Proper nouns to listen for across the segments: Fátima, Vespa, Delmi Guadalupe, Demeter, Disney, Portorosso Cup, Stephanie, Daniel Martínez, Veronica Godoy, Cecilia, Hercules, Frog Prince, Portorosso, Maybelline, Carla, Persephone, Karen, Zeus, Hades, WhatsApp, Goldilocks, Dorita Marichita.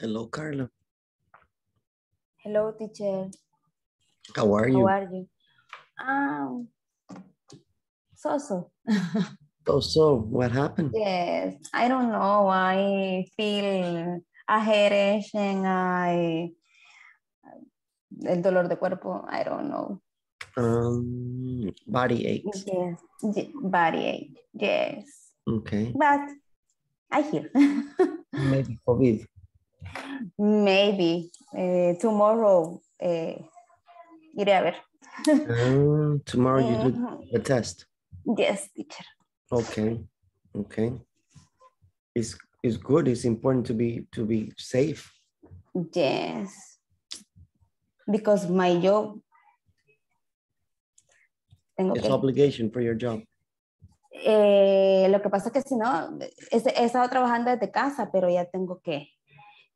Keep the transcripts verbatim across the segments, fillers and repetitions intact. Hello, Carla. Hello, teacher. How are you? How are you? Um, so-so. So-so, what happened? Yes, I don't know. I feel a headache and I... El dolor de cuerpo, I don't know. Um, body aches. Yes, body ache, yes. Okay. But I hear. Maybe COVID. Maybe. Uh, tomorrow, uh, iré a ver. um, tomorrow you do a test? Yes, teacher. Okay, okay. It's, it's good, it's important to be, to be safe. Yes. Because my job. Tengo it's que... obligation for your job. Eh, lo que pasa es que si no, he estado trabajando desde casa, pero ya tengo que,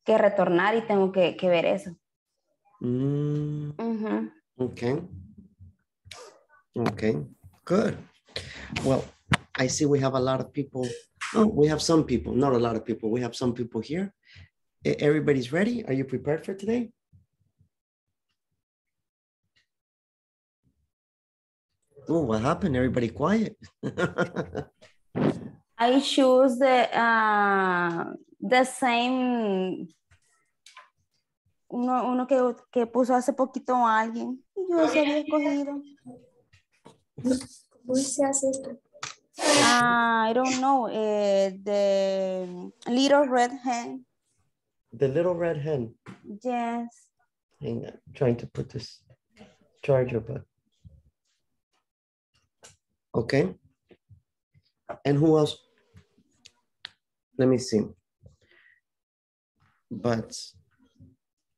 que retornar y tengo que, que ver eso. Mm. Mm-hmm. Okay. Okay. Good. Well, I see we have a lot of people. Oh, we have some people, not a lot of people. We have some people here. Everybody's ready. Are you prepared for today? Oh, what happened? Everybody quiet. I choose the uh, the same uno, uno que, que puso hace poquito a alguien. Yo se había escogido. ¿Cómo se hace esto? I don't know. Uh, the little red hen. The little red hen. Yes. Hang on. I'm trying to put this charger, but. Okay. And who else? Let me see. But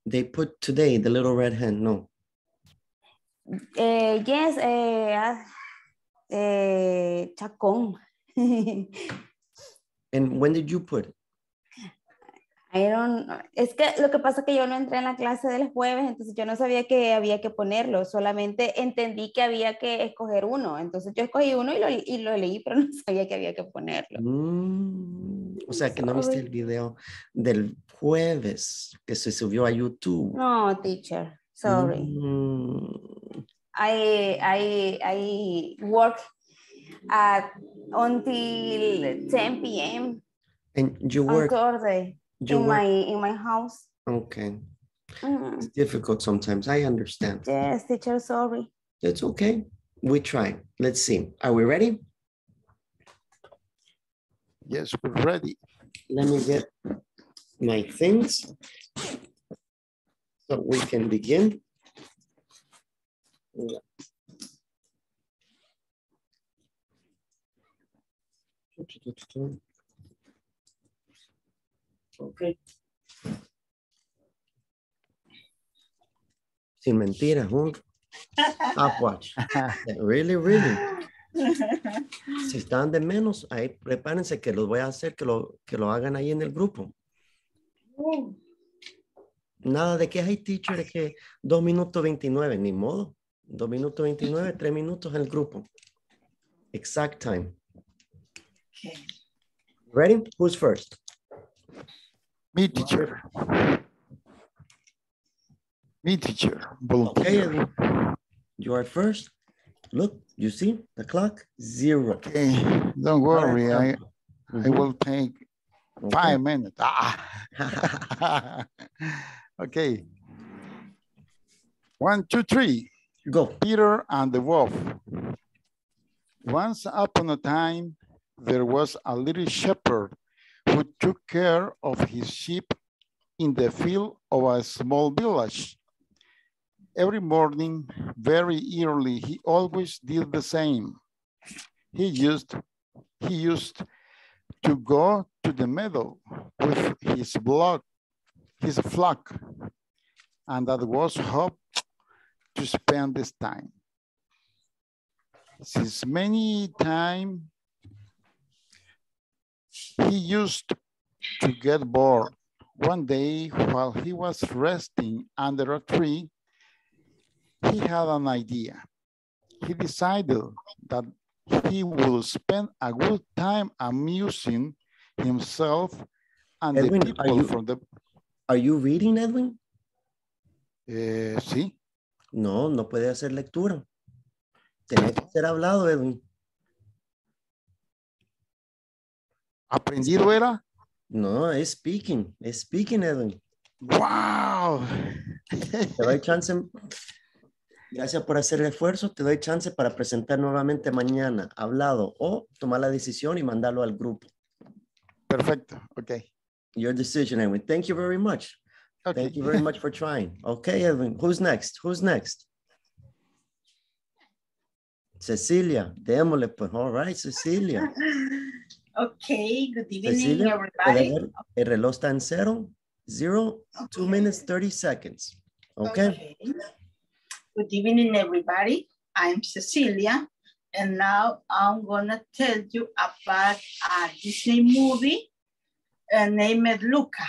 they put today the little red hen, no. Uh, yes, uh, uh, Chacon. And when did you put it? I don't know. Es que lo que pasa es que yo no entré en la clase del jueves, entonces yo no sabía que había que ponerlo, solamente entendí que había que escoger uno, entonces yo escogí uno y lo, y lo leí, pero no sabía que había que ponerlo. Mm, o sea, que no viste el video del jueves que se subió a YouTube. No, teacher, sorry. Mm. I, I, I work at, until ten P M And you work on Thursday. You in work? my in my house. Okay. Mm. It's difficult sometimes. I understand. Yes, teacher, sorry. It's okay. We try. Let's see. Are we ready? Yes, we're ready. Let me get my things so we can begin. Yeah. Okay. Sin mentiras, huh? Stopwatch. Really, really. Si están de menos, ahí prepárense que los voy a hacer que lo, que lo hagan ahí en el grupo. Nada de que hay teacher, es que dos minutos veintinueve, ni modo. dos minutos veintinueve, tres minutos en el grupo. Exact time. Ready? Who's first? Me, teacher. Me, teacher. Volunteer. Okay, you are first. Look, you see the clock? Zero. Okay, don't worry. I, mm-hmm. I will take okay. five minutes. Ah. Okay. One, two, three. Go. Peter and the wolf. Once upon a time, there was a little shepherd who took care of his sheep in the field of a small village. Every morning, very early, he always did the same. He used, he used to go to the meadow with his flock, his flock, and that was hope to spend this time. Since many times, he used to get bored. One day, while he was resting under a tree, he had an idea. He decided that he would spend a good time amusing himself and Edwin, the people you, from the... Are you reading, Edwin? Eh, sí. No, no puede hacer lectura. Tiene que ser hablado, Edwin. ¿Aprendido era? No, es speaking. Es speaking, Edwin. ¡Wow! Te doy chance. Gracias por hacer el esfuerzo. Te doy chance para presentar nuevamente mañana, hablado, o tomar la decisión y mandarlo al grupo. Perfecto. Ok. Your decision, Edwin. Thank you very much. Okay. Thank you very much for trying. Okay, Edwin. Who's next? Who's next? Cecilia. Démosle, pues. All right, Cecilia. Okay, good evening, Cecilia, everybody. El, el reloj está en cero. Zero, okay. Two minutes, thirty seconds. Okay. Okay. Good evening, everybody. I'm Cecilia, and now I'm gonna tell you about a Disney movie uh, named Luca.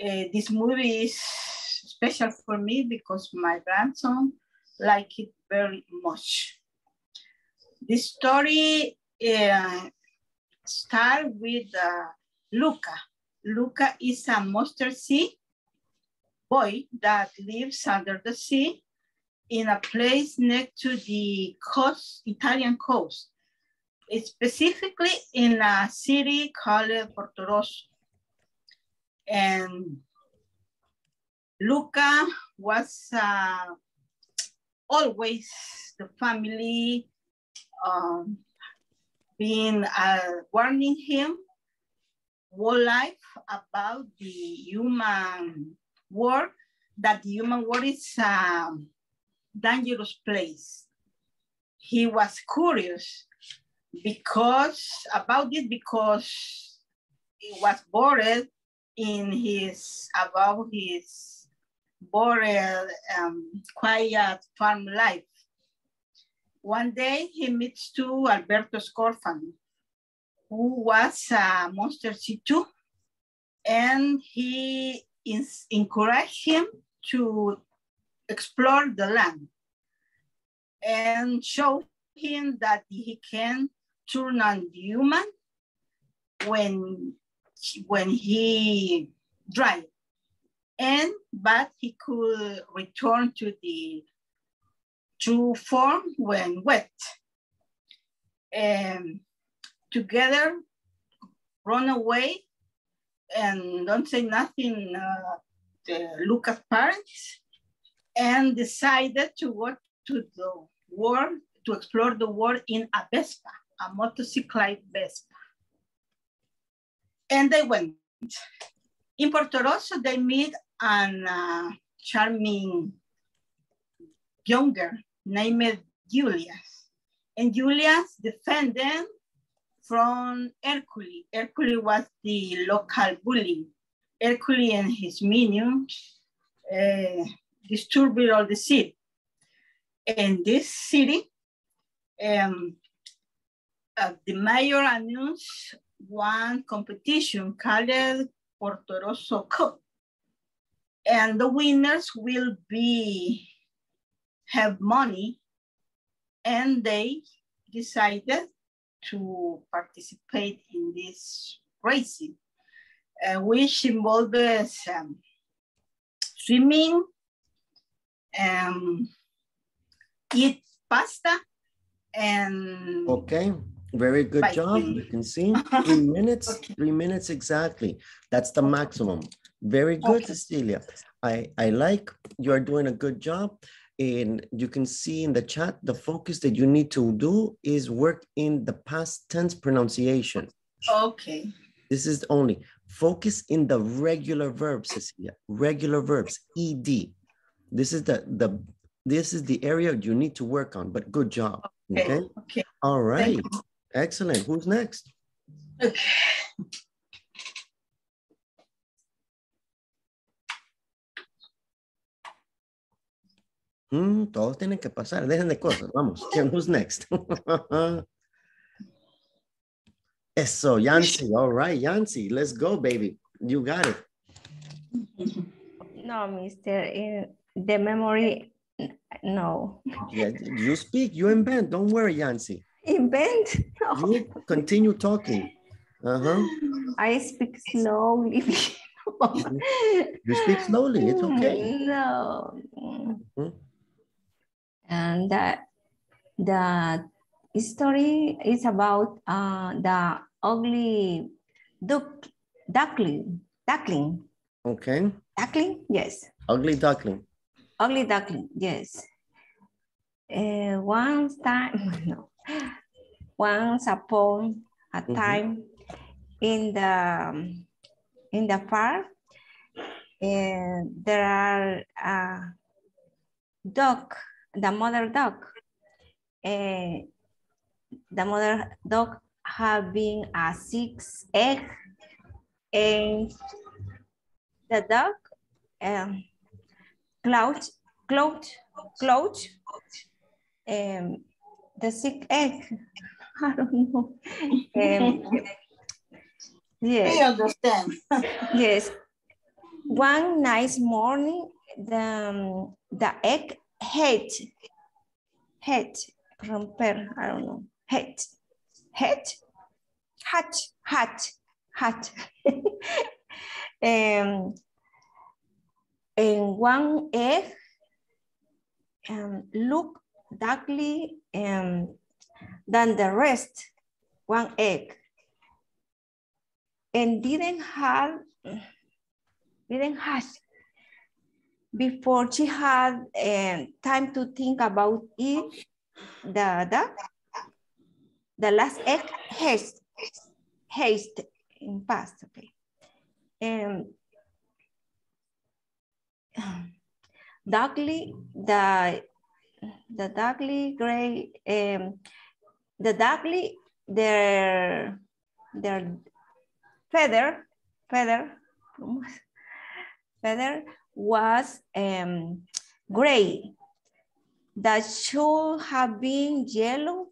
Uh, this movie is special for me because my grandson likes it very much. This story uh, start with uh, Luca. Luca is a monster sea boy that lives under the sea in a place next to the coast, Italian coast, specifically in a city called Portorosso. And Luca was uh, always the family um, being uh, warning him whole life about the human world, that the human world is a dangerous place. He was curious because about it because he was bored in his, about his bored, um, quiet farm life. One day he meets to Alberto Scorfan, who was a monster C two, and he is encouraged him to explore the land and show him that he can turn on the human when, when he drives, and but he could return to the true form when wet. Um, Together, run away, and don't say nothing uh, to Luca's parents, and decided to go to the world, to explore the world in a Vespa, a motorcycle Vespa. And they went. In Portorosso, they meet an uh, charming young girl named Julius, and Julius defends them from Hercules. Hercules was the local bully. Hercules and his minions uh, disturbed all the city. In this city, um, uh, the mayor announced one competition called Portorosso Cup. And the winners will be, have money, and they decided to participate in this racing, uh, which involves um, swimming, um, eat pasta, and... Okay, very good biking. Job. You can see three minutes, okay. Three minutes exactly. That's the maximum. Very good, okay. Cecilia. I, I like, you're doing a good job. And you can see in the chat, the focus that you need to do is work in the past tense pronunciation. Okay. This is only focus in the regular verbs, Cecilia. Regular verbs, E D. This is the, the, this is the area you need to work on, but good job. Okay. Okay. Okay. All right. Excellent. Who's next? Okay. Mm, todos tienen que pasar, dejen de cosas, vamos. Who's next? Eso, Yancy, all right, Yancy, let's go, baby. You got it. No, mister, uh, the memory, no. Yeah, you speak, you invent, don't worry, Yancy. Invent? No. You continue talking. Uh-huh. I speak slowly. You speak slowly. It's okay. No. Mm-hmm. And uh, the story is about uh, the ugly duck, duckling. Duckling. Okay. Duckling, yes. Ugly duckling. Ugly duckling, yes. Uh, once time, no. Once upon a time, mm-hmm. in the in the park, uh, there are a duck. The mother duck, uh, the mother duck having a six egg, and the duck um, clouch, clouch, clouch, um, the six egg. I don't know. Um, yes. I understand. Yes. One nice morning, the um, the egg. Head, head, romper, I don't know, head, head, hat, hat, hat. um, and one egg, um, look darkly um, than the rest, one egg. And didn't have, didn't have. Before she had uh, time to think about it, the the, the last egg haste, haste in past, okay. Um, darkly, the the darkly gray, um, the darkly their their feather feather feather. was um, gray, that should have been yellow,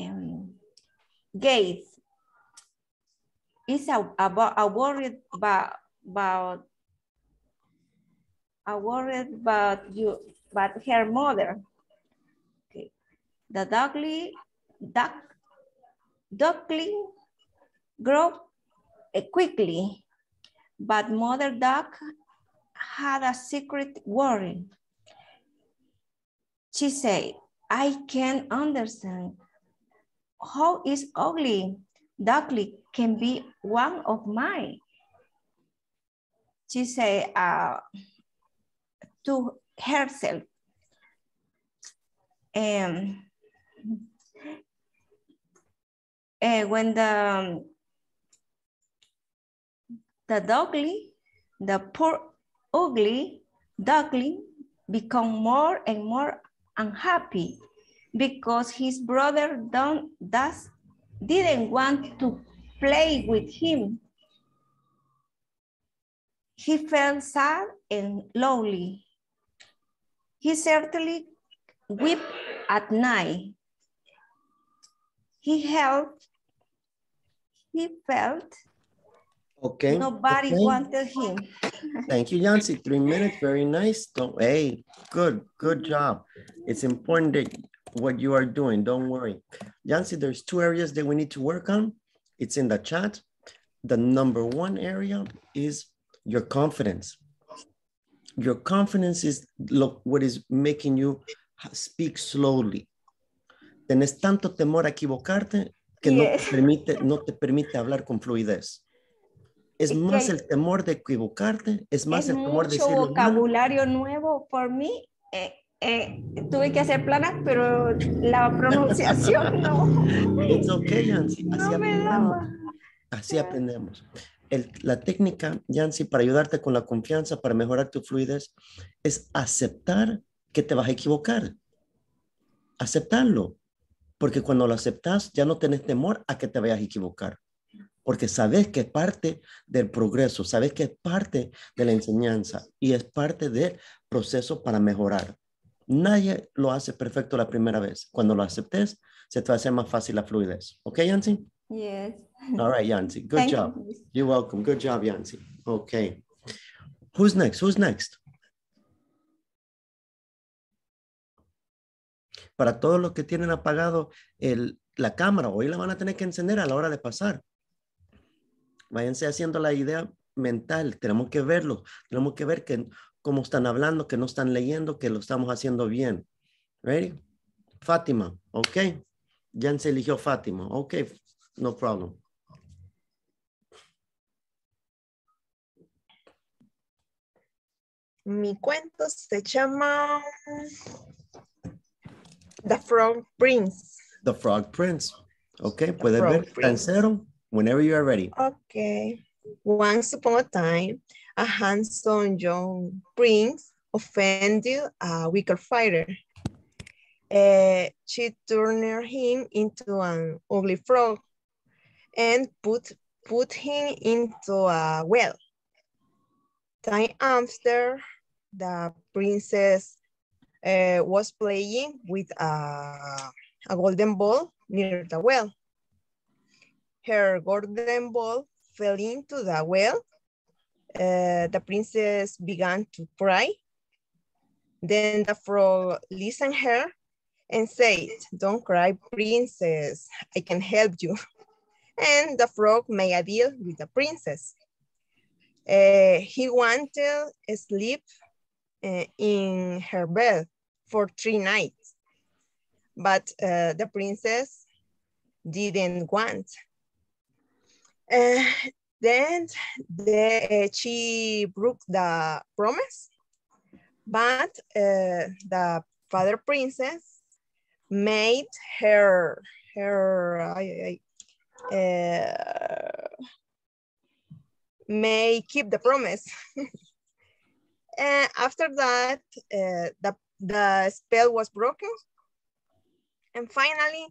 um, gaze. It's a, about, a worried about, about, a worried about you, but her mother. Okay. The duckling, duck, duckling grew quickly. But mother duck had a secret worry. She said, I can't understand how is ugly duckling can be one of mine. She said uh, to herself, um, uh, when the The duckling, the poor ugly duckling become more and more unhappy because his brother don't, does, didn't want to play with him. He felt sad and lonely. He certainly wept at night. He held, he felt Okay. Nobody okay. wanted him. Thank you, Yancy. Three minutes. Very nice. Don't, hey, good, good job. It's important that what you are doing. Don't worry. Yancy, there's two areas that we need to work on. It's in the chat. The number one area is your confidence. Your confidence is look, what is making you speak slowly. Tienes tanto temor a equivocarte que no te permite, no te permite hablar con fluidez. Es más el temor de equivocarte, es más el temor de decir... Es mucho vocabulario nuevo por mí. Eh, eh, tuve que hacer planas, pero la pronunciación no. It's okay, Yancy. Así no me aprendemos. Daba. Así aprendemos. El, la técnica, Yancy, para ayudarte con la confianza, para mejorar tu fluidez, es aceptar que te vas a equivocar. Aceptarlo. Porque cuando lo aceptas, ya no tenés temor a que te vayas a equivocar. Porque sabes que es parte del progreso, sabes que es parte de la enseñanza y es parte del proceso para mejorar. Nadie lo hace perfecto la primera vez. Cuando lo aceptes, se te va a hacer más fácil la fluidez. ¿Ok, Yancy? Yes. All right, Yancy. Good Thank job. You. You're welcome. Good job, Yancy. Okay. Who's next? Who's next? Para todos los que tienen apagado el, la cámara, hoy la van a tener que encender a la hora de pasar. váyanse haciendo la idea mental, tenemos que verlo, tenemos que ver que, cómo están hablando, que no están leyendo, que lo estamos haciendo bien. ¿Ready? Fátima, ok. Yancy eligió Fátima, ok, no problem. Mi cuento se llama The Frog Prince. The Frog Prince. Okay, puede ver, cancero, whenever you are ready. Okay. Once upon a time, a handsome young prince offended a weaker fighter. Uh, she turned him into an ugly frog and put, put him into a well. Time after, the princess uh, was playing with a, a golden ball near the well. Her golden ball fell into the well. Uh, the princess began to cry. Then the frog listened to her and said, "Don't cry, princess, I can help you." And the frog made a deal with the princess. Uh, he wanted to sleep uh, in her bed for three nights, but uh, the princess didn't want. Uh, then the, uh, she broke the promise, but uh, the father princess made her, her uh, uh, may keep the promise. And after that, uh, the, the spell was broken. And finally,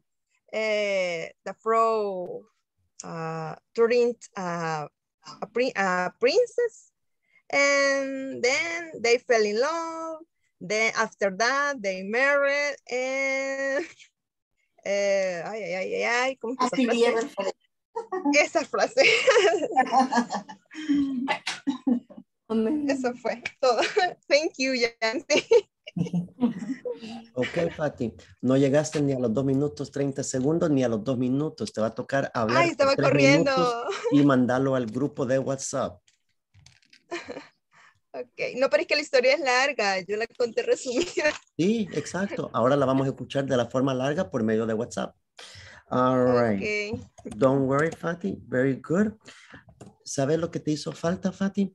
uh, the frog uh, turned into uh, a, pri a princess. And then they fell in love. Then after that, they married. And uh, ay, ay, ay, ay, ¿cómo que esa frase? Eso fue todo. Thank you, Yancy. Ok, Fati. No llegaste ni a los dos minutos treinta segundos ni a los dos minutos. Te va a tocar hablar. Ay, estaba corriendo. Y mandarlo al grupo de WhatsApp. Ok. No, pero es que la historia es larga. Yo la conté resumida. Sí, exacto. Ahora la vamos a escuchar de la forma larga por medio de WhatsApp. All right. Okay. Don't worry, Fati. Very good. ¿Sabes lo que te hizo falta, Fati?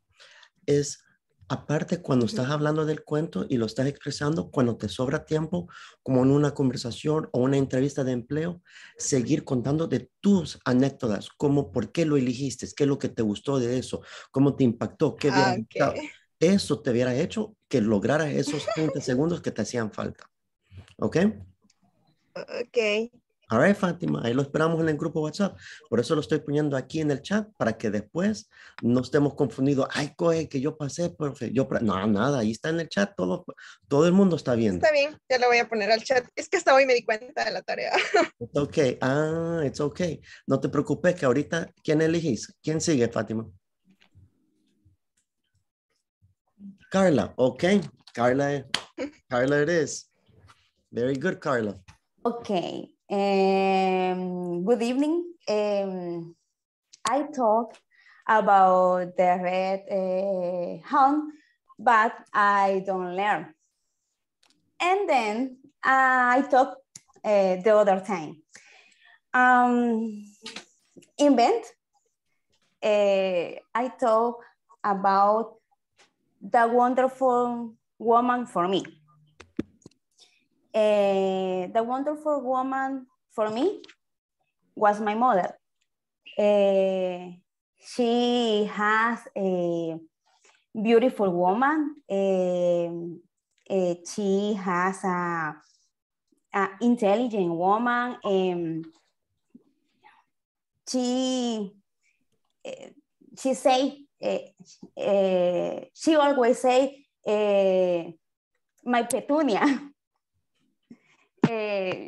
Es, aparte, cuando estás hablando del cuento y lo estás expresando, cuando te sobra tiempo, como en una conversación o una entrevista de empleo, seguir contando de tus anécdotas, como por qué lo eligiste, qué es lo que te gustó de eso, cómo te impactó, qué hubiera gustado. Eso te hubiera hecho que lograras esos treinta segundos que te hacían falta. ¿Ok? Ok. All right, Fátima, ahí lo esperamos en el grupo WhatsApp. Por eso lo estoy poniendo aquí en el chat para que después no estemos confundidos. Ay, coge, que yo pasé, profe. Yo, no, nada, ahí está en el chat. Todo, todo el mundo está viendo. Está bien, ya lo voy a poner al chat. Es que hasta hoy me di cuenta de la tarea. It's okay. Ah, it's okay. No te preocupes que ahorita, ¿quién elegís? ¿Quién sigue, Fátima? Carla, ok. Carla, Carla it is. Very good, Carla. Okay. Um, good evening. Um, I talked about the red uh, hound, but I don't learn. And then uh, I talked uh, the other time. Um, invent. Uh, I talked about the wonderful woman for me. Uh, the wonderful woman for me was my mother. Uh, she has a beautiful woman. Uh, uh, she has a, a intelligent woman. Um, she uh, she say uh, uh, she always say uh, my Petunia. Uh,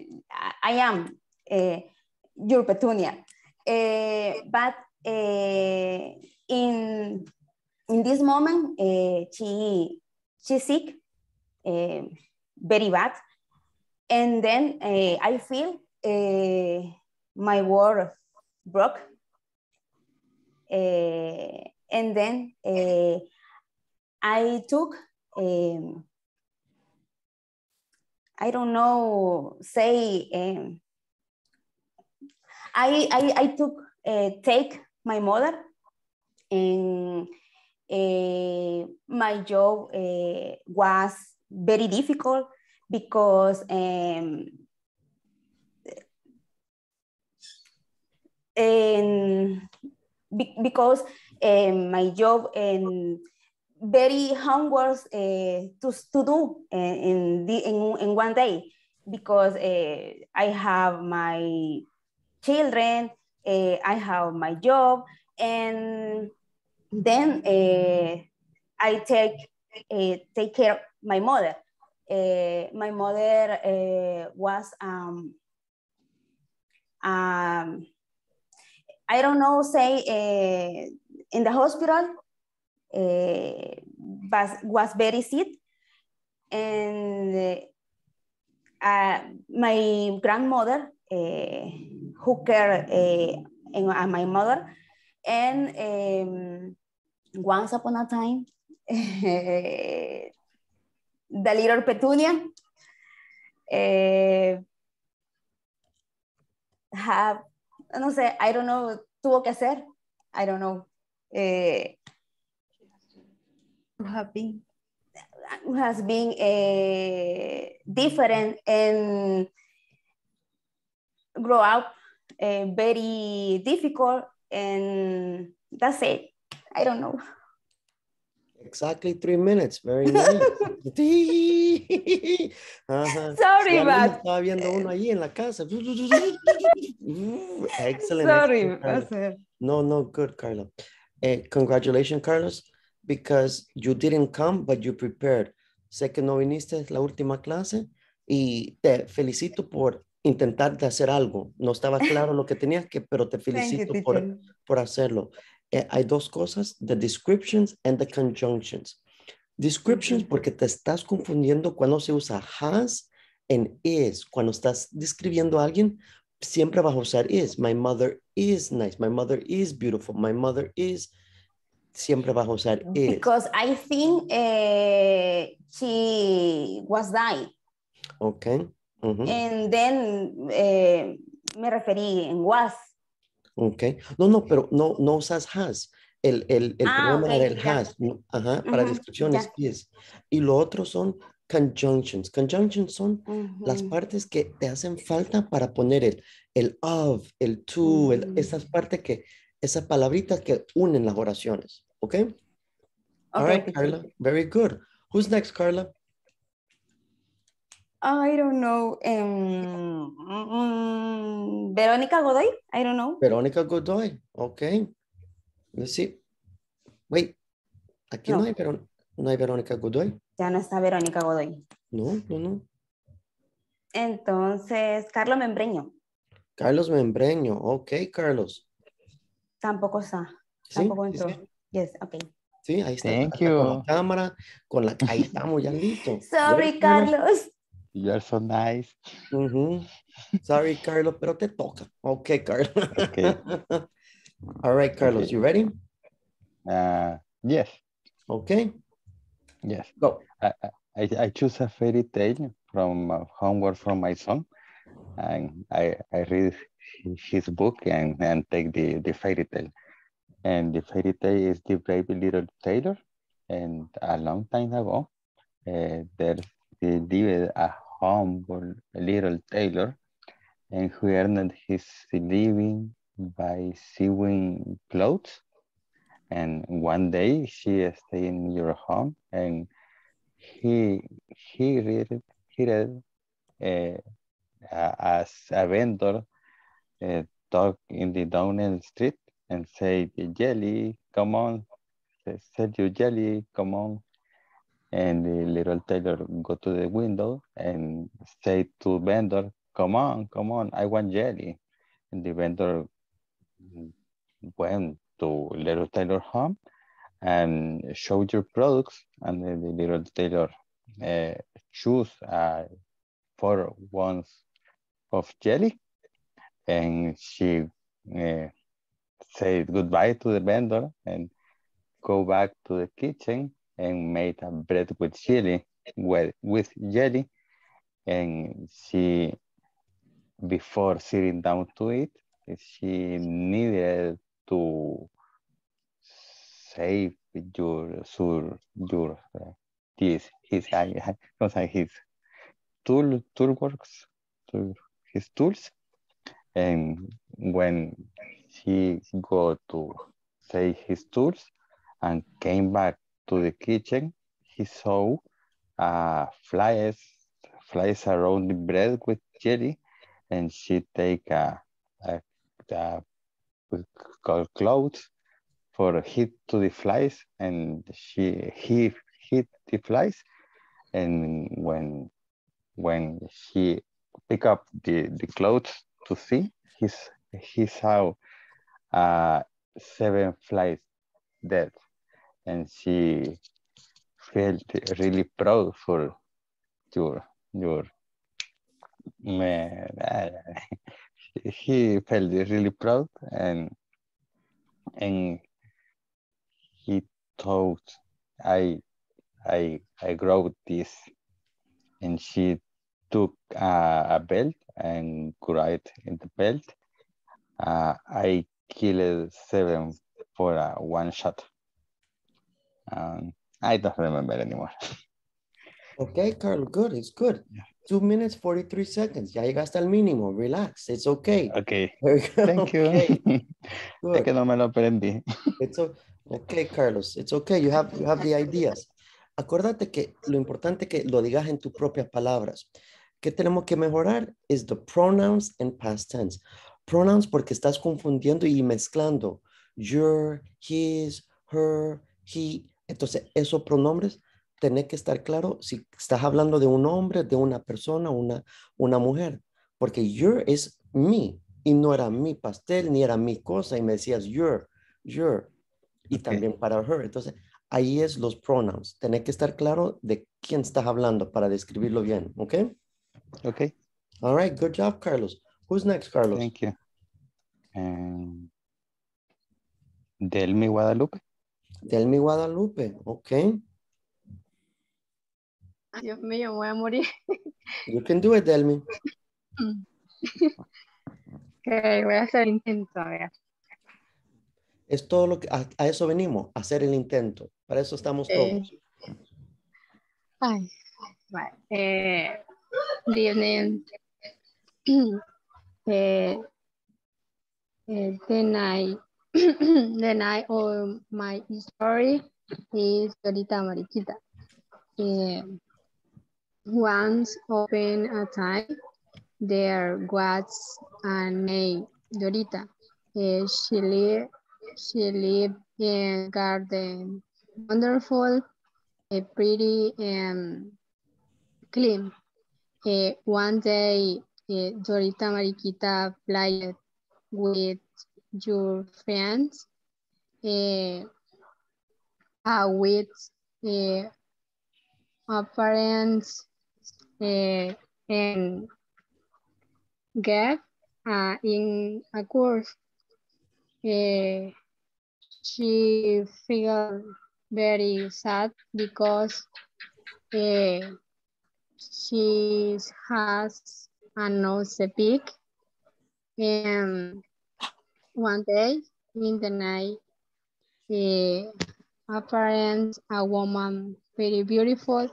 I am uh, your Petunia, uh, but uh, in in this moment uh, she she's sick, uh, very bad, and then uh, I feel uh, my world broke. Uh, Uh, and then uh, I took, um, I don't know, say, um, I, I, I took, uh, take my mother, and uh, my job uh, was very difficult because um, and because um, my job and very homework uh, to, to do in, the, in, in one day, because uh, I have my children, uh, I have my job, and then uh, I take, uh, take care of my mother. Uh, my mother uh, was, um, um, I don't know, say uh, in the hospital, uh, but was very sick. And uh, my grandmother, uh, who cared uh, uh, my mother, and um, once upon a time, the little Petunia uh, have, no sé, I don't know, tuvo que hacer, I don't know. Uh, have been. Has been uh, different and grow up uh, very difficult. And that's it. I don't know. Exactly three minutes. Very nice. uh-huh. Sorry, but... Estaba viendo uno allí en la casa. Excellent. Sorry. Excellent, no, no, good, Carla. Uh, congratulations, Carlos, because you didn't come, but you prepared. Sé que no viniste la última clase y te felicito por intentar de hacer algo. No estaba claro lo que tenías que, pero te felicito por, por hacerlo. Eh, hay dos cosas, the descriptions and the conjunctions. Descriptions porque te estás confundiendo cuando se usa has and is. Cuando estás describiendo a alguien, siempre vas a usar is. My mother is nice. My mother is beautiful. My mother is... Siempre vas a usar is. Because I think uh, she was dying. Okay. Uh-huh. And then eh, me referí en was. Ok. No, no, pero no, no usas has. El, el, el ah, problema okay, del yeah. has. Ajá, uh-huh, para descripciones yeah. is. Y lo otro son conjunctions. Conjunctions son uh-huh. las partes que te hacen falta para poner el, el of, el to, uh-huh. el, esas partes que, esas palabritas que unen las oraciones. Ok. okay. All right, Carla. Very good. Who's next, Carla? I don't know. Um, um, Veronica Godoy? I don't know. Veronica Godoy. Okay. Let's see. Wait. Aquí no, no, hay, Veron no hay Veronica Godoy. Ya no está Veronica Godoy. No, no, no. Entonces, Carlos Membreño. Carlos Membreño. Okay, Carlos. Tampoco está. ¿Sí? Tampoco entró. ¿Sí? Yes, okay. Sí, ahí está. Thank you. Con la cámara, con la... Ahí estamos, ya listo. Sorry, Carlos. You're so nice. Mm-hmm. Sorry, Carlos, pero te toca. Okay, Carlos. Okay. All right, Carlos, okay. You ready? Uh, yes. Okay. Yes. Go. I, I, I choose a fairy tale from uh, homework from my son. And I, I read his book and, and take the, the fairy tale. And the fairy tale is The Brave Little Tailor. And a long time ago, uh, there's lived a humble little tailor, and who earned his living by sewing clothes. And one day she stayed in your home, and he he read he read uh, as a vendor uh, talk in the down street and said, "Jelly, come on, sell you jelly, come on." And the little tailor go to the window and say to vendor, "Come on, come on, I want jelly." And the vendor went to little tailor home and showed your products. And the, the little tailor uh, choose uh, four ones of jelly. And she uh, say goodbye to the vendor and go back to the kitchen and made a bread with chili, well, with jelly. And she, before sitting down to it, she needed to save your, sur, your, uh, this, his, I, I, his tool, tool works, tool, his tools. And when she go to save his tools and came back to the kitchen, he saw uh, flies, flies around the bread with jelly, and she take a, a, a, a cloth for hit to the flies, and she he hit the flies, and when when she pick up the the clothes to see, his he saw uh, seven flies dead, and she felt really proud for your your man. He felt really proud, and and he thought, I I I grow this, and she took uh, a belt and cried in the belt. Uh, I killed seven for uh, one shot. Um, I don't remember anymore. Okay, Carl, good, it's good. Yeah. two minutes, forty-three seconds. Ya llegaste al mínimo, relax, it's okay. Okay, thank you. Okay. Es que no me lo aprendí. It's okay, Carlos, it's okay, you have, you have the ideas. Acuérdate que lo importante que lo digas en tus propias palabras. ¿Qué tenemos que mejorar? Es the pronouns and past tense. Pronouns porque estás confundiendo y mezclando. Your, his, her, he. Entonces, esos pronombres tenés que estar claro si estás hablando de un hombre, de una persona, una, una mujer. Porque your es mi. Y no era mi pastel, ni era mi cosa. Y me decías your, your. Y okay, también para her. Entonces, ahí es los pronouns. Tenés que estar claro de quién estás hablando para describirlo bien. ¿Ok? Okay. All right. Good job, Carlos. Who's next, Carlos? Thank you. Um, Delmi Guadalupe. Delmi Guadalupe. Okay. Dios mío, voy a morir. You can do it, Delmi. Okay, voy a hacer el intento. A ver. Es todo lo que, a, a eso venimos, a hacer el intento. Para eso estamos todos. Eh, ay, vale. Eh, Good evening. uh, uh, then I, then I, oh, my story is Dorita Marichita. Uh, once upon a time, there was a name Dorita. Uh, she lived, she lived in a garden, wonderful, uh, pretty, and um, clean. Uh, one day, uh, Dorita Marichita played with your friends uh, uh, with uh, our parents uh, and gave uh, in a course. Uh, she felt very sad because uh, she has a nose big, and one day in the night, eh, apparent a woman very beautiful,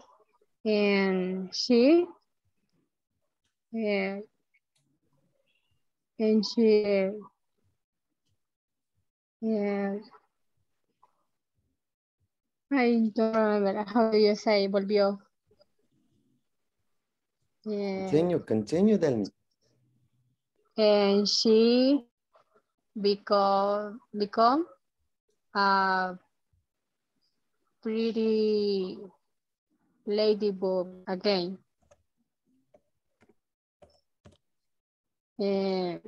and she, eh, and she, yeah, I don't remember how you say volvió. Yeah. Continue, continue, Delmi. And she become, become a pretty ladybug again. And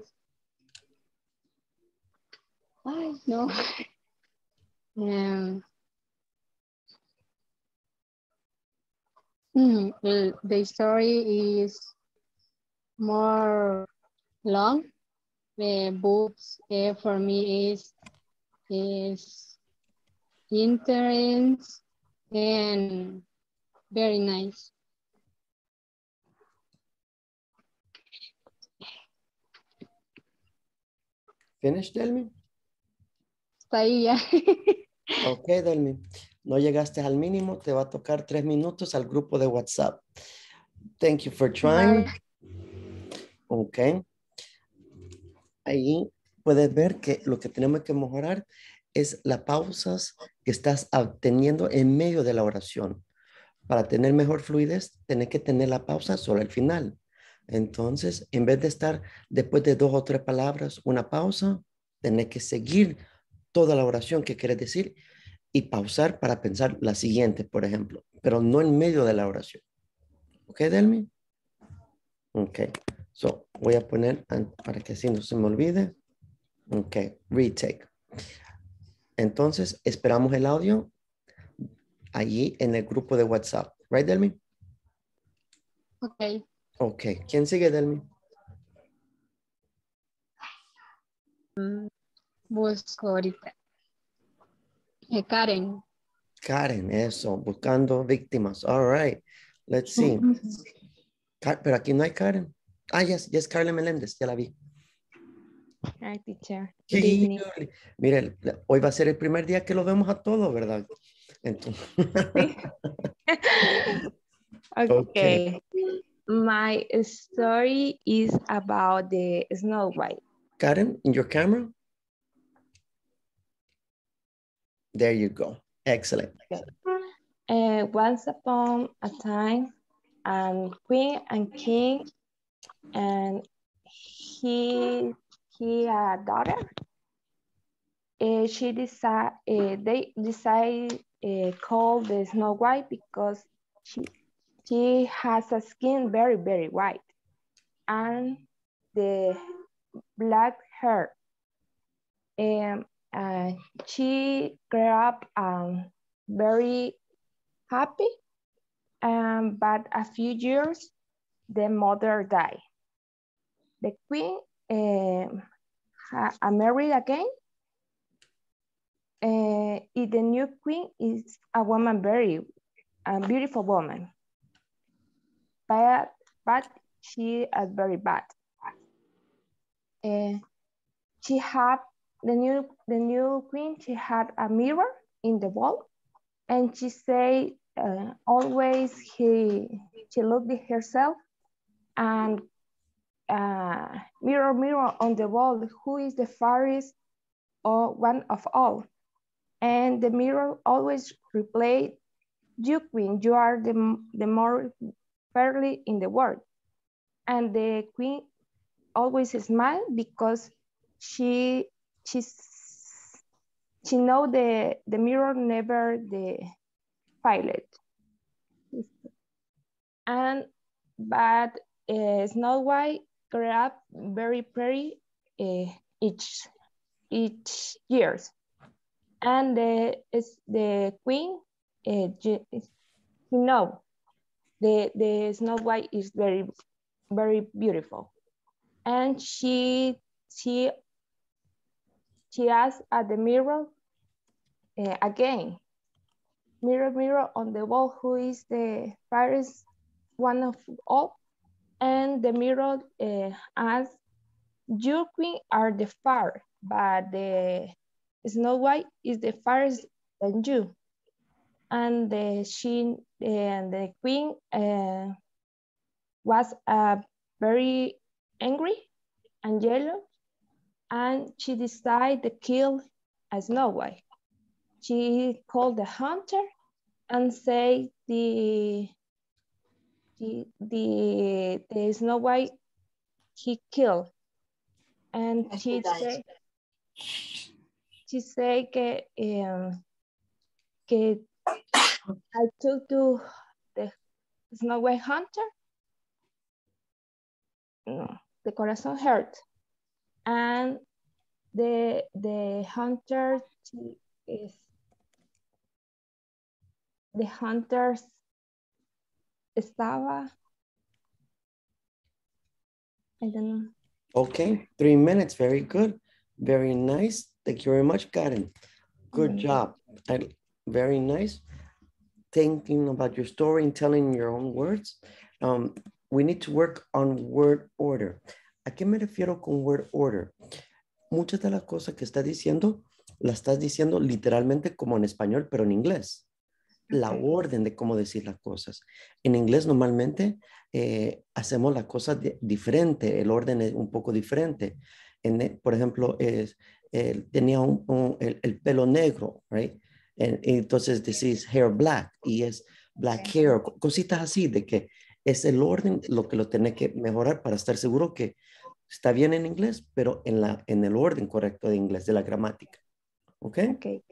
I know. um, Mm, well, the story is more long. The uh, books uh, for me is is interesting and very nice. Finish, Delmi? Está ahí ya. Ok, Delmi. No llegaste al mínimo. Te va a tocar tres minutos al grupo de WhatsApp. Thank you for trying. Ok. Ahí puedes ver que lo que tenemos que mejorar es las pausas que estás obteniendo en medio de la oración. Para tener mejor fluidez, tenés que tener la pausa solo al final. Entonces, en vez de estar después de dos o tres palabras, una pausa, tenés que seguir toda la oración que quieres decir y pausar para pensar la siguiente, por ejemplo, pero no en medio de la oración. ¿Ok, Delmi? Ok. So, voy a poner para que así no se me olvide. Ok, retake. Entonces, esperamos el audio allí en el grupo de WhatsApp. ¿Right, Delmi? Ok. Ok, ¿quién sigue, Delmi? Busco ahorita. Eh, Karen. Karen, eso, buscando víctimas. All right, let's see. Pero aquí no hay Karen. Ah, yes, yes, Carla Meléndez, ya la vi. Hi, teacher. Sí, mire, hoy va a ser el primer día que lo vemos a todos, ¿verdad? Entonces. Sí. Okay. Okay. My story is about the Snow White. Karen, in your camera. There you go. Excellent. Okay. Uh, once upon a time, a queen and king, and he he a daughter. Uh, she decide uh, they decide uh, call the Snow White because she. She has a skin very, very white and the black hair. Um, uh, she grew up um, very happy, um, but a few years, the mother died. The queen um, uh, married again. Uh, the new queen is a woman, very a beautiful woman. But, but she is very bad. Uh, she had the new the new queen. She had a mirror in the wall, and she say uh, always he she looked at herself and uh, mirror mirror on the wall, who is the fairest or one of all? And the mirror always replied, "You queen, you are the the more." fairly in the world. And the queen always smiled because she she she know the the mirror never the pilot. And but uh, Snow White grew up very pretty uh, each each years. And the the queen uh, you know. The, the Snow White is very, very beautiful. And she, she, she asked at the mirror uh, again, mirror, mirror on the wall, who is the fairest one of all? And the mirror uh, asked, your queen are the fair, but the Snow White is the fairest than you. And the, she and the queen uh, was uh, very angry and jealous, and she decided to kill a Snow White. She called the hunter and said the the the, the Snow White he killed, and she said she said that. Um, that I took to the Snow White hunter. No, the corazón hurt, and the the hunter is the hunter estaba. I don't know. Okay, three minutes. Very good, very nice. Thank you very much, Karen. Good job. I, very nice. Thinking about your story and telling your own words. Um, we need to work on word order. ¿A qué me refiero con word order? Muchas de las cosas que estás diciendo, las estás diciendo literalmente como en español, pero en inglés. La orden de cómo decir las cosas. En inglés normalmente eh, hacemos las cosas de, diferente, el orden es un poco diferente. En, por ejemplo, es, eh, tenía un, un, el, el pelo negro, right? En, entonces decís hair black y es black hair, cositas así de que es el orden lo que lo tenés que mejorar para estar seguro que está bien en inglés, pero en, la, en el orden correcto de inglés, de la gramática. ¿Ok? Okay.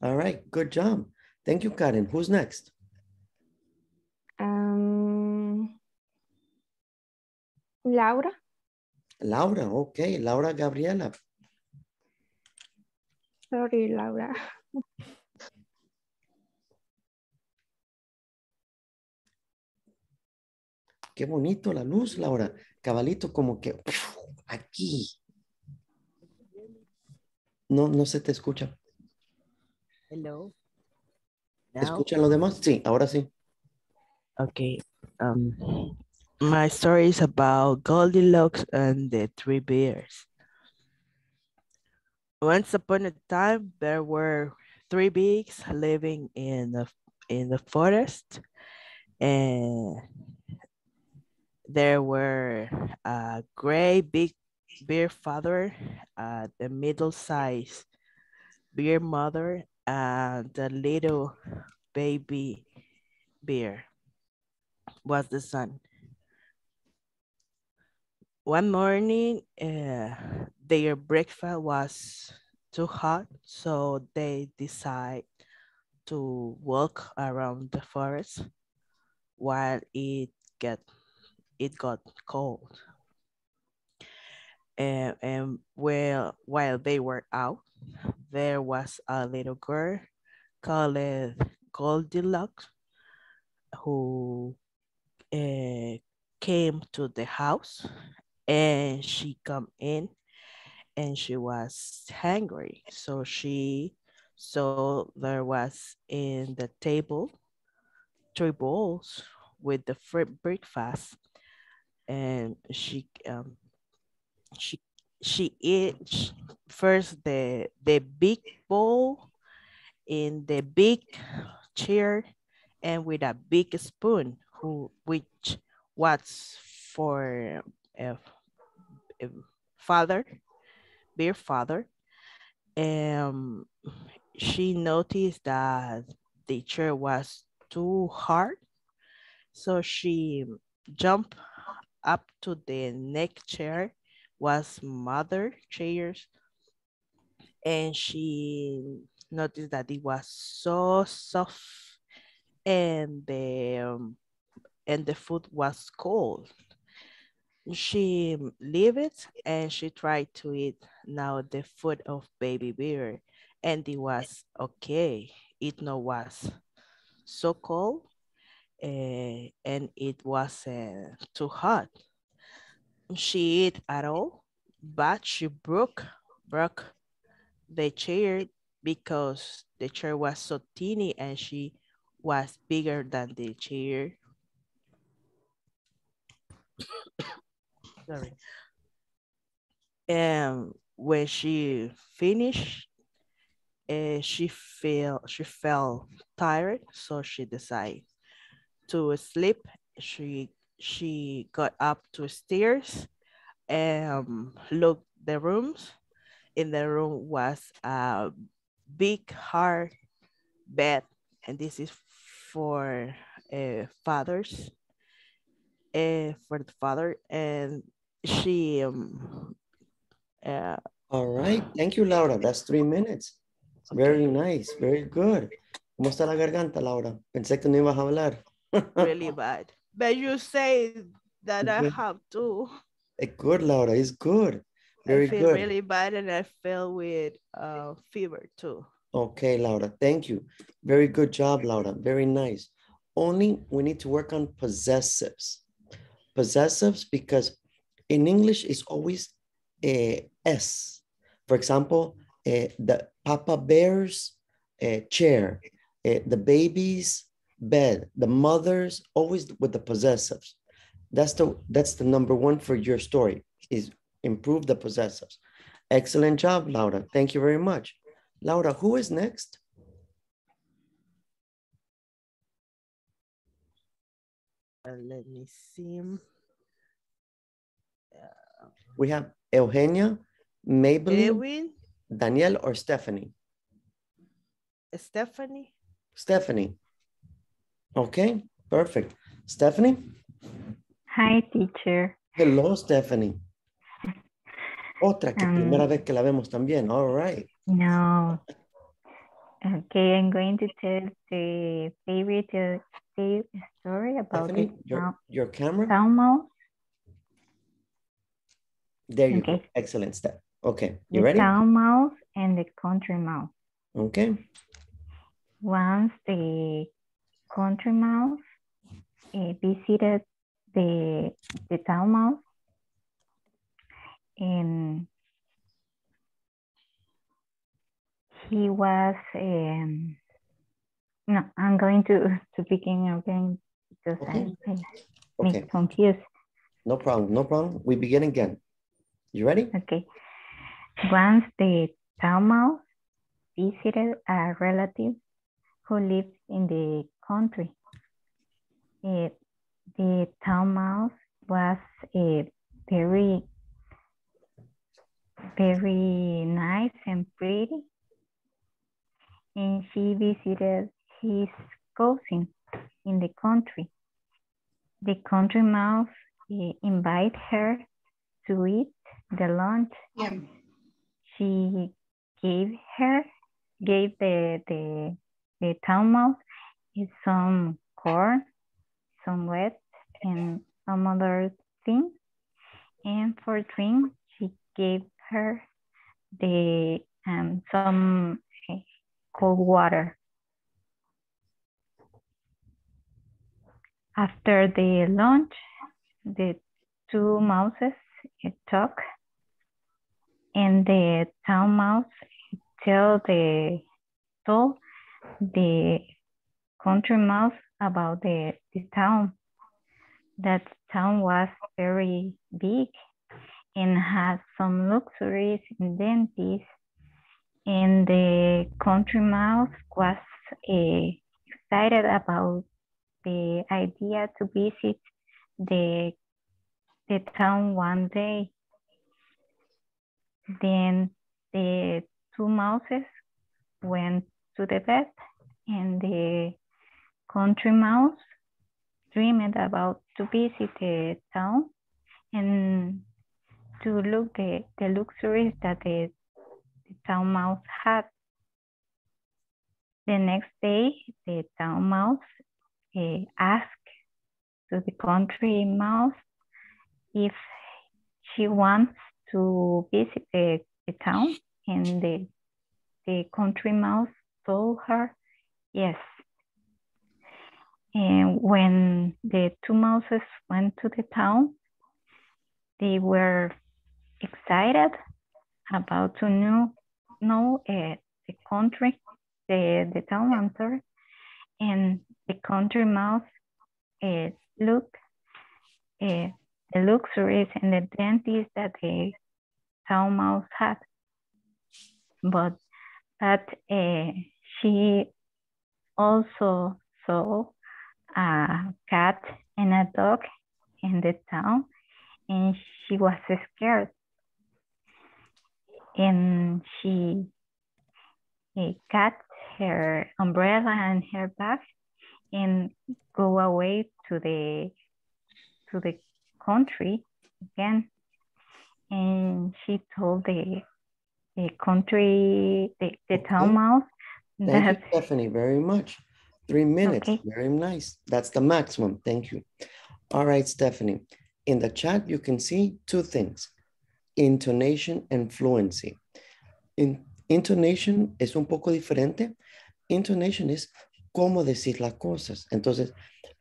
All right, good job. Thank you, Karen. Who's next? Um, Laura. Laura, okay. Laura Gabriela. Sorry, Laura. Qué bonito la luz, Laura. Cabalito como que aquí. No, no se te escucha. Hello. Now? ¿Escuchan los demás? Sí, ahora sí. Okay. Um, my story is about Goldilocks and the three bears. Once upon a time, there were three bears living in the, in the forest. And there were a gray big bear father, uh, the middle-sized bear mother, Uh, the little baby bear was the son. One morning, uh, their breakfast was too hot, so they decided to walk around the forest while it get it got cold. And, and well, while they were out, there was a little girl called Goldilocks who uh, came to the house, and she came in and she was hungry. So she, so there was in the table three bowls with the breakfast, and she, um, she She ate first the, the big bowl in the big chair and with a big spoon, who, which was for a, a father, bear father. Um, she noticed that the chair was too hard, so she jumped up to the next chair, was mother chairs, and she noticed that it was so soft and the um, and the food was cold. She leave it and she tried to eat now the food of baby bear, and it was okay. It no was so cold, uh, and it was uh, too hot. She ate at all, but she broke broke the chair because the chair was so teeny and she was bigger than the chair. Sorry. And when she finished, uh, she feel she felt tired, so she decided to sleep. She She got up to stairs and looked the rooms. In the room was a big hard bed, and this is for uh, fathers, uh, for the father. And she. Um, uh, All right, thank you, Laura. That's three minutes. Okay. Very nice, very good. ¿Cómo está la garganta, Laura? Pensé que no ibas a hablar. Really bad. But you say that I have to. Good, Laura. It's good. Very good. I feel good. Really bad, and I feel with uh, fever too. Okay, Laura. Thank you. Very good job, Laura. Very nice. Only we need to work on possessives. Possessives, because in English it's always a S. For example, uh, the Papa Bears, uh, chair, uh, the baby's bed, the mother's, always with the possessives. That's the, that's the number one for your story, is improve the possessives. Excellent job, Laura. Thank you very much. Laura, who is next? Uh, let me see. Uh, we have Eugenia, Maybelline, Edwin, Daniel, or Stephanie? Stephanie. Stephanie. Okay, perfect. Stephanie? Hi, teacher. Hello, Stephanie. Otra que um, primera vez que la vemos también. All right. No. Okay, I'm going to tell the favorite uh, story about Stephanie, your, your camera. Salmo. There you okay. go. Excellent step. Okay, you the ready? The cow mouse and the country mouse. Okay. Once the country mouse uh, visited the the cow mouse, and he was um, no. I'm going to to begin again because okay. I, I okay. confused. No problem. No problem. We begin again. You ready? Okay. Once the cow mouse visited a relative who lives in the country. It, the cow mouse was a very, very nice and pretty, and she visited his cousin in the country. The country mouse invited her to eat the lunch. Yeah. She gave her, gave the, the, the cow mouse some corn, some wheat, and some other things. And for drink, she gave her the um, some cold water. After the lunch, the two mouses talked. And the cow mouse tell the told the country mouse about the, the town. That town was very big and had some luxuries and dentists. And the country mouse was uh, excited about the idea to visit the the town one day. Then the two mouses went to the bed, and the country mouse dreamed about to visit the town and to look the, the luxuries that the, the town mouse had. The next day, the town mouse uh, asked to the country mouse if she wants to visit the, the town, and the, the country mouse told her yes. And when the two mouses went to the town, they were excited about to know, know uh, the country, the, the town, I'm sorry. And the country mouse uh, looked uh, the luxuries and the dentists that the town mouse had, but that uh, she also saw a cat and a dog in the town, and she was scared. And she uh, got her umbrella and her bag and go away to the to the country again. And she told the the country the, the okay. town mouse. Thank that, you, Stephanie, very much. Three minutes, okay. very nice. That's the maximum. Thank you. All right, Stephanie. In the chat, you can see two things: intonation and fluency. In intonation es un poco diferente. Intonation es cómo decir las cosas. Entonces,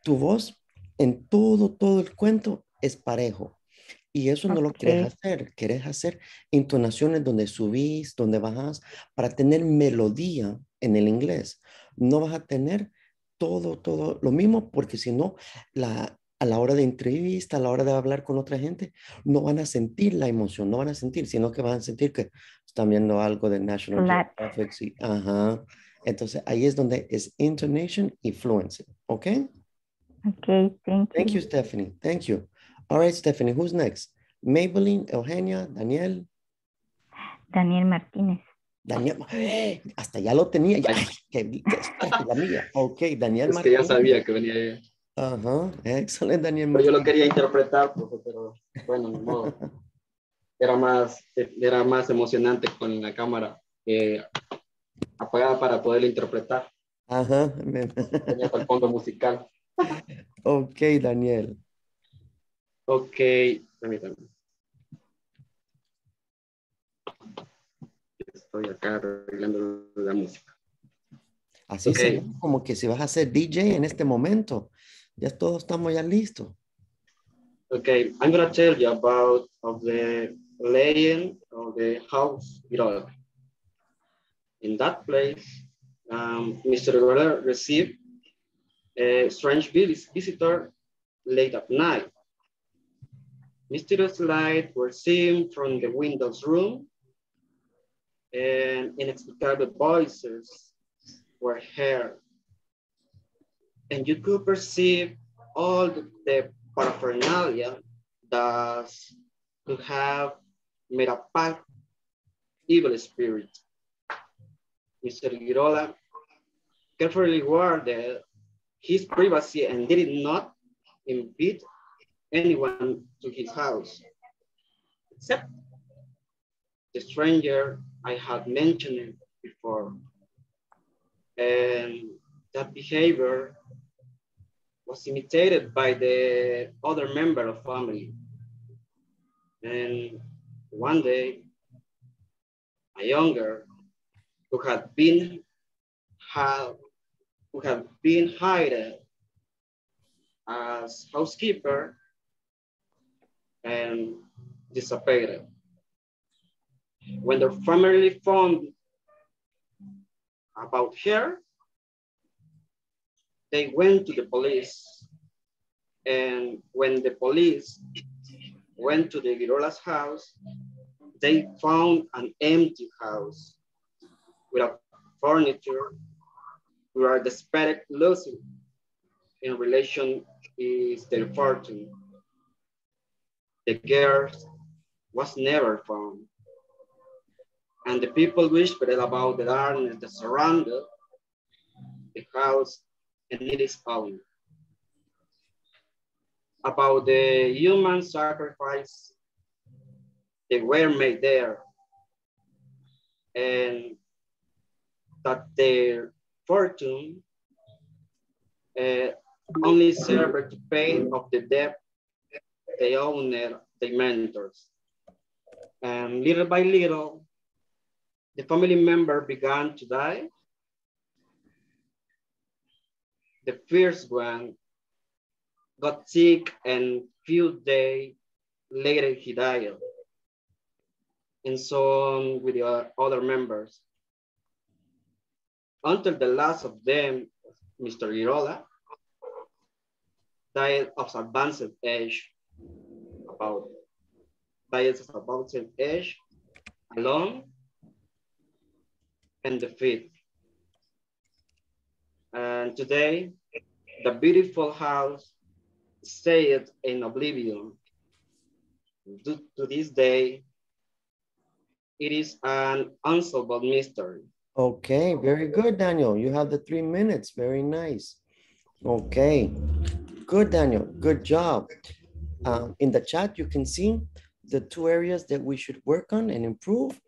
tu voz en todo todo el cuento es parejo. Y eso okay. no lo quieres hacer. Quieres hacer intonaciones donde subís, donde bajás, para tener melodía en el inglés. No vas a tener todo, todo lo mismo, porque si no, la, a la hora de entrevista, a la hora de hablar con otra gente, no van a sentir la emoción, no van a sentir, sino que van a sentir que están viendo algo de National Geographic. Sí, ajá. Entonces, ahí es donde es intonation y fluency, ¿ok? Ok, thank you. Thank you, Stephanie. Thank you. All right, Stephanie, who's next? Maybelline, Eugenia, Daniel. Daniel Martínez. Daniel, ¡eh! Hasta ya lo tenía. Ya, que, que, la mía. Ok, Daniel es Martínez. Es que ya sabía que venía ella. Ajá, uh-huh. Excelente, Daniel Martínez. Yo lo quería interpretar, profe, pero bueno, no. Era más, era más emocionante con la cámara eh, apagada para poderlo interpretar. Ajá. Tenía hasta el fondo musical. Ok, Daniel. Ok, permítame. Estoy acá arreglando la música. Así okay. Es como que si vas a ser D J en este momento. Ya todos estamos ya listos. Okay, I'm going to tell you about of the legend of the house Girolamo. In that place, um, Mister Girolamo received a strange visitor late at night. Mysterious lights were seen from the windows room, and inexplicable voices were heard. And you could perceive all the paraphernalia that could have made a pact evil spirit. Mister Girola carefully guarded his privacy and did not invite anyone to his house, except the stranger I had mentioned before. And that behavior was imitated by the other member of family. And one day, a younger who had been who had been hired as housekeeper and disappeared. When the family found about her, they went to the police. And when the police went to the Girola's house, they found an empty house without furniture, where the spirit lawsuit in relation is their fortune. The girl was never found. And the people whispered about the darkness that surrounded the house and it is found. About the human sacrifice, they were made there, and that their fortune uh, only served to pay off the debt they owned their mentors. And little by little, the family member began to die. The first one got sick and few days later he died. And so on with the other members. Until the last of them, Mister Girola, died of advanced age, about, died of advanced age alone and the fifth. And today, the beautiful house stayed in oblivion. Due to this day, it is an unsolved mystery. Okay, very good, Daniel. You have the three minutes. Very nice. Okay, good, Daniel. Good job. Um, in the chat, you can see the two areas that we should work on and improve.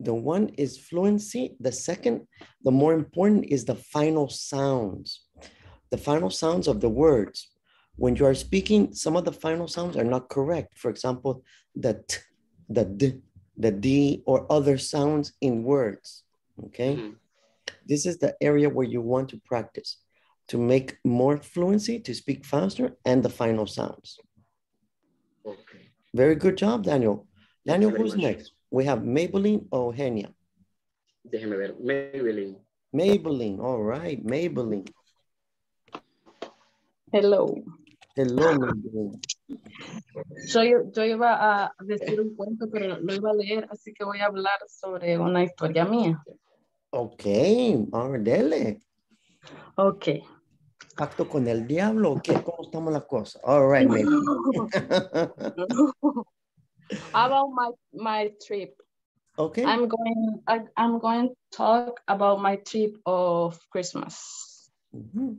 The one is fluency. The second, the more important, is the final sounds. The final sounds of the words. When you are speaking, some of the final sounds are not correct. For example, the t, the d, the d, or other sounds in words. Okay, mm-hmm. This is the area where you want to practice to make more fluency, to speak faster, and the final sounds. Okay. Very good job, Daniel. Daniel, who's much. Next? We have Maybelline or Eugenia. Déjeme ver, Maybelline. Maybelline, all right, Maybelline. Hello. Hello, Maybelline. Yo, yo iba a decir un cuento, pero lo iba a leer, así que voy a hablar sobre una historia mía. Ok, ahora dele. Ok. ¿Pacto con el diablo o qué? ¿Cómo estamos las cosas? All right, Maybelline. No. About my, my trip. Okay. I'm going, I, I'm going to talk about my trip of Christmas. Mm-hmm.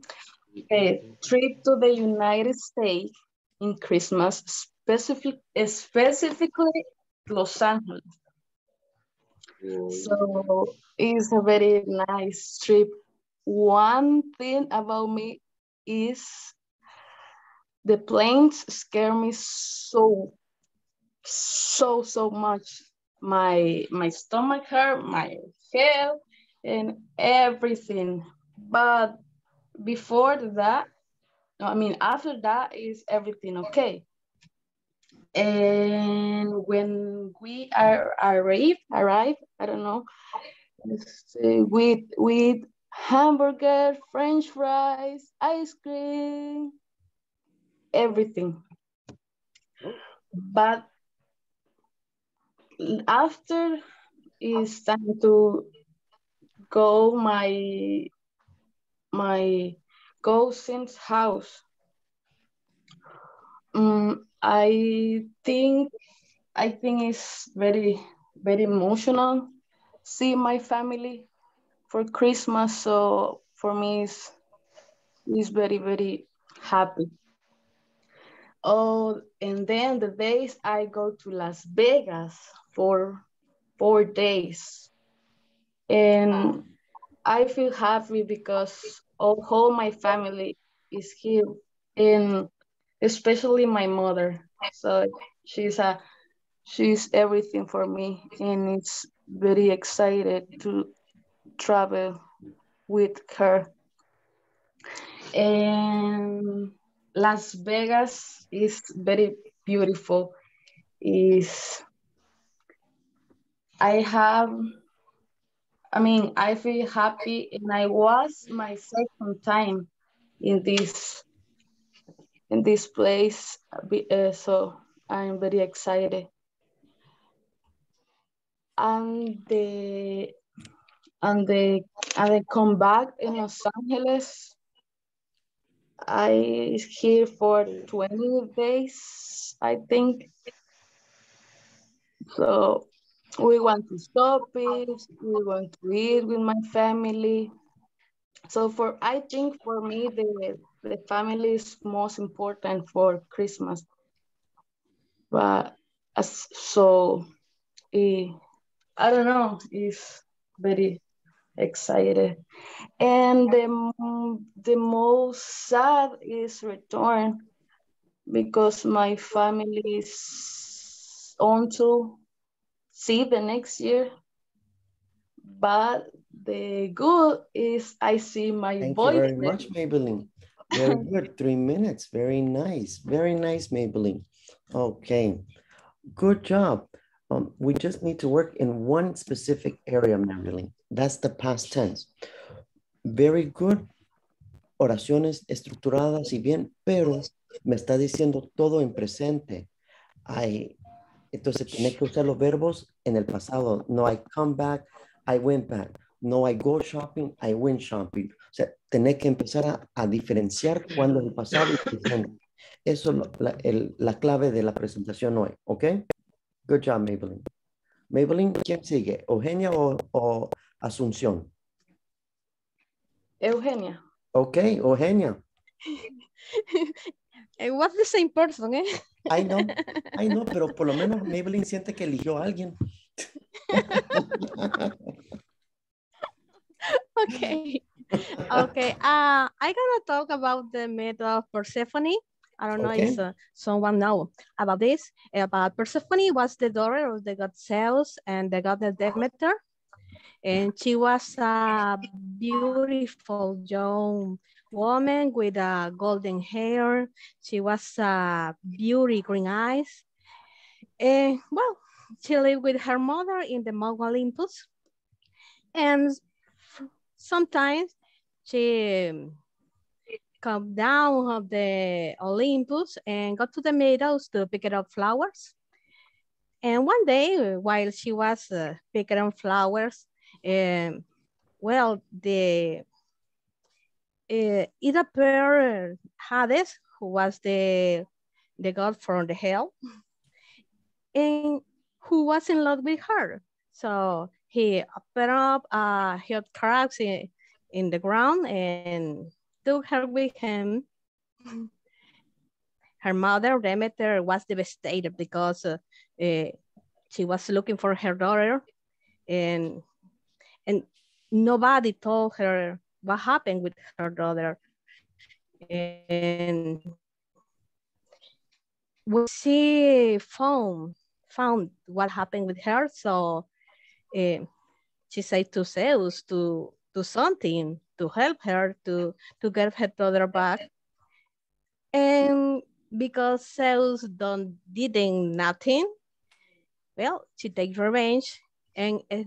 Okay, trip to the United States in Christmas, specific, specifically Los Angeles. Whoa. So it's a very nice trip. One thing about me is the planes scare me so, so, so much. My my stomach hurt, my head, and everything. But before that, I mean, after that is everything okay. And when we are arrive, arrive, I don't know, with with hamburger, French fries, ice cream, everything. But after it's time to go my my cousin's house. Um, I think I think it's very very emotional see my family for Christmas. So for me, it's it's very very happy. Oh, and then the days I go to Las Vegas for four days. And I feel happy because all, all my family is here, and especially my mother. So she's a, she's everything for me, and it's very excited to travel with her. And Las Vegas is very beautiful. Is I have, I mean, I feel happy, and I was my second time in this in this place, uh, so I'm very excited. And the and the and the come back in Los Angeles. I is here for twenty days, I think. So we want to stop it, we want to eat with my family. So for, I think for me, the, the family is most important for Christmas. But as, so it, I don't know, it's very excited. And the, the most sad is return, because my family is on to see the next year. But the good is I see my Thank boyfriend. Thank you very much, Maybelline. Very good. Three minutes. Very nice. Very nice, Maybelline. Okay. Good job. Um, we just need to work in one specific area, Maybelline. That's the past tense. Very good. Oraciones estructuradas y bien, pero me está diciendo todo en presente. I, entonces, tenés que usar los verbos en el pasado. No, I come back, I went back. No, I go shopping, I went shopping. O sea, tenés que empezar a, a diferenciar cuándo es el pasado y el presente. Eso es la, el, la clave de la presentación hoy, ¿ok? Good job, Maybelline. Maybelline, ¿quién sigue? ¿Eugenia o, o Asunción? Eugenia. Ok, Eugenia. It was the same person, eh? I know, I know, pero por lo menos Maybelline siente que eligió a alguien. Okay, okay. Uh, I'm gonna talk about the myth of Persephone. I don't know okay. if uh, someone knows about this. About Persephone was the daughter of the god Zeus and the goddess Demeter. And she was a beautiful young woman with a golden hair. She was a beauty, green eyes. And well, she lived with her mother in the Mount Olympus. And sometimes she come down of the Olympus and go to the meadows to pick up flowers. And one day, while she was uh, picking up flowers, um, well, the uh, it appeared Hades, who was the the god from the hell, and who was in love with her. So he opened up uh, her cracks in, in the ground and took her with him. Her mother, Demeter, was devastated because uh, uh, she was looking for her daughter, and, and nobody told her what happened with her daughter. And she found, found what happened with her, so uh, she said to Zeus to do something to help her to, to get her daughter back. And because Zeus don't didn't nothing, well, she takes revenge, and uh,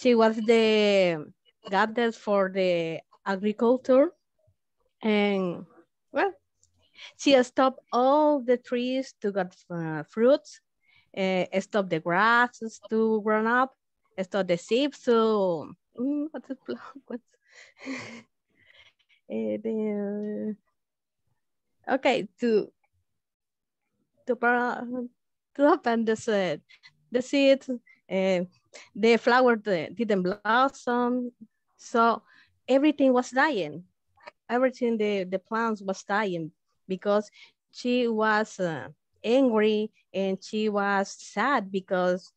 she was the goddess for the agriculture, and well, she stopped all the trees to get uh, fruits, uh, stopped the grasses to grow up, stopped the seeds to mm, what's the what? Then, okay, to. To open the seed, the seed, uh, the flower didn't blossom, so everything was dying. Everything the the plants was dying because she was uh, angry and she was sad because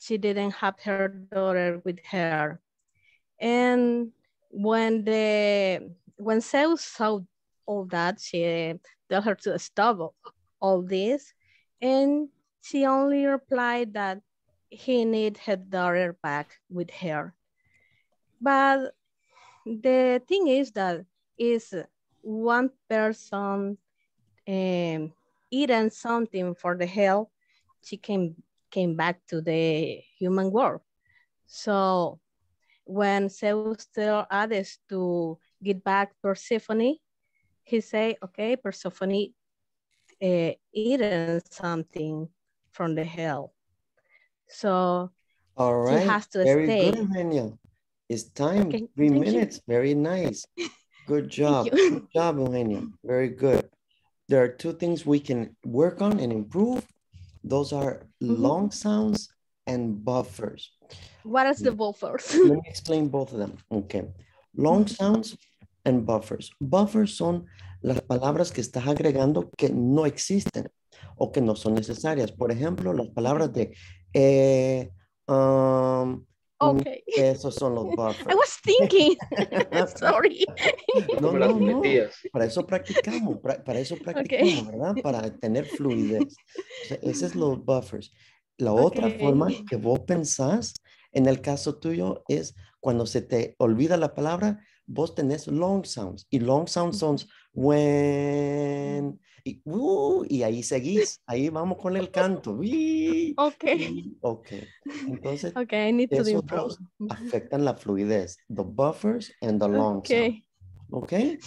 she didn't have her daughter with her. And when the when Zeus saw all that, she told her to stop all this, and she only replied that he needed her daughter back with her. But the thing is that is one person um, eating something for the hell, she came came back to the human world. So when Zeus told Hades to get back Persephone, he said, "Okay, Persephone." Uh, eaten something from the hell. So all right, she has to very stay. Good, Eugenia. It's time, okay. three Thank minutes, you. Very nice. Good job, good job, Eugenia, very good. There are two things we can work on and improve. Those are mm-hmm. long sounds and buffers. What is the buffers? Let me explain both of them, okay. Long sounds and buffers. Buffers son las palabras que estás agregando que no existen o que no son necesarias. Por ejemplo, las palabras de eh, um, okay. Esos son los buffers. I was thinking. Sorry. No, no, no. Para eso practicamos. Para eso practicamos, okay. ¿Verdad? Para tener fluidez. O sea, esos son los buffers. La otra okay. forma que vos pensás en el caso tuyo es cuando se te olvida la palabra, vos tenés long sounds, y long sounds son when, y, uh, y ahí seguís, ahí vamos con el canto. Uy, okay. okay. Entonces, okay, I need to esos dos afectan la fluidez, the buffers and the long okay. sounds. Okay.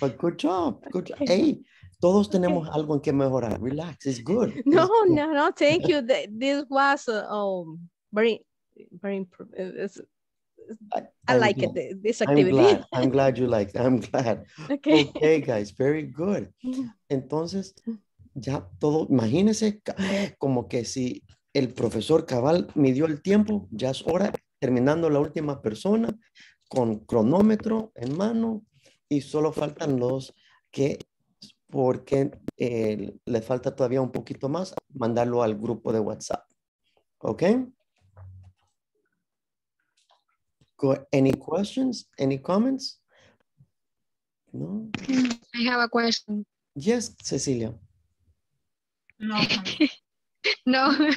But good job, good job. Hey, todos tenemos okay. algo en que mejorar, relax, it's good. No, it's good. no, no, thank you. This was uh, um, very, very, uh, I, I like glad. it, this activity. I'm glad, I'm glad you like it. I'm glad. Okay. Okay, guys, very good. Entonces, ya todo, imagínense como que si el profesor cabal midió el tiempo, ya es hora, terminando la última persona con cronómetro en mano y solo faltan los que, porque eh, le falta todavía un poquito más, mandarlo al grupo de WhatsApp. ¿Ok? Any questions? Any comments? No? I have a question. Yes, Cecilia. No. no.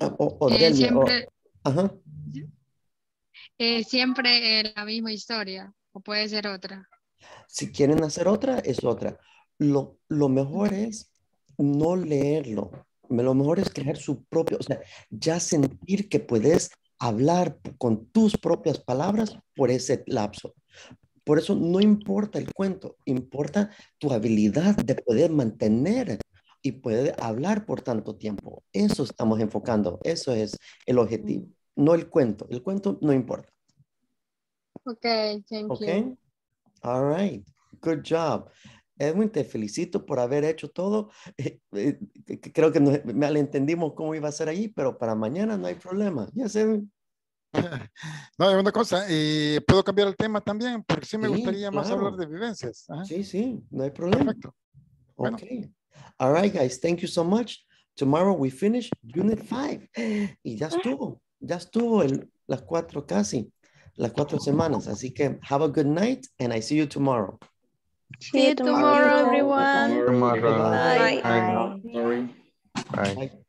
oh, oh, oh, eh, siempre, oh. Ajá. Eh, siempre eh, la misma historia, o puede ser otra. Si quieren hacer otra, es otra. Lo, lo mejor es no leerlo. lo mejor es crear su propio, o sea, ya sentir que puedes hablar con tus propias palabras por ese lapso. Por eso no importa el cuento, importa tu habilidad de poder mantener y poder hablar por tanto tiempo. Eso estamos enfocando, eso es el objetivo, no el cuento. El cuento no importa. Ok, thank okay. you. All right, good job. Edwin, te felicito por haber hecho todo. Eh, eh, creo que nos malentendimos cómo iba a ser allí, pero para mañana no hay problema. ¿Ya, yes, Edwin? No, hay una cosa. Eh, ¿Puedo cambiar el tema también? Porque sí me sí, gustaría claro. más hablar de vivencias. Ajá. Sí, sí, no hay problema. Perfecto. Bueno. Okay. All right, guys. Thank you so much. Tomorrow we finish Unit five. Y ya estuvo. Ya estuvo el, las cuatro casi. Las cuatro semanas. Así que have a good night and I see you tomorrow. See you tomorrow, everyone. Tomorrow. Bye. Bye. Bye. Bye. Bye. Bye.